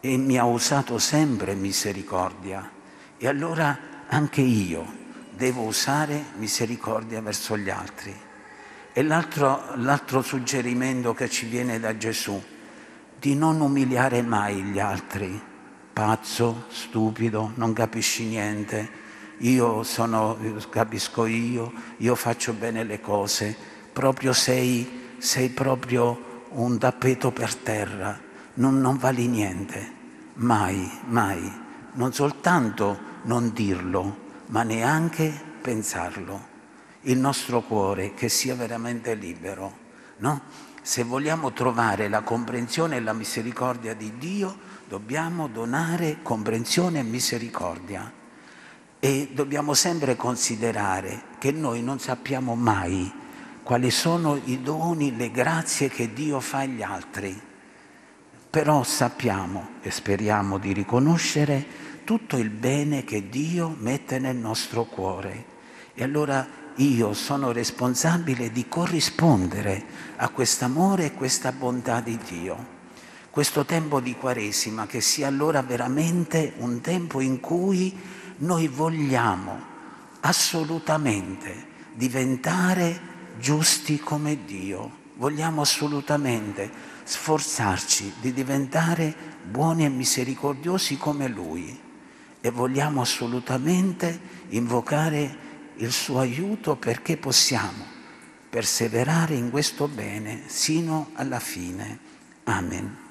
E mi ha usato sempre misericordia. E allora anche io devo usare misericordia verso gli altri. E l'altro suggerimento che ci viene da Gesù, di non umiliare mai gli altri. Pazzo, stupido, non capisci niente, capisco io faccio bene le cose. Proprio sei proprio un tappeto per terra, non vali niente, mai. Non soltanto non dirlo, ma neanche pensarlo. Il nostro cuore che sia veramente libero, no? Se vogliamo trovare la comprensione e la misericordia di Dio, dobbiamo donare comprensione e misericordia. E dobbiamo sempre considerare che noi non sappiamo mai quali sono i doni, le grazie che Dio fa agli altri. Però sappiamo e speriamo di riconoscere tutto il bene che Dio mette nel nostro cuore. E allora io sono responsabile di corrispondere a quest'amore e questa bontà di Dio. Questo tempo di Quaresima che sia allora veramente un tempo in cui noi vogliamo assolutamente diventare giusti come Dio. Vogliamo assolutamente sforzarci di diventare buoni e misericordiosi come Lui. E vogliamo assolutamente invocare il suo aiuto perché possiamo perseverare in questo bene sino alla fine. Amen.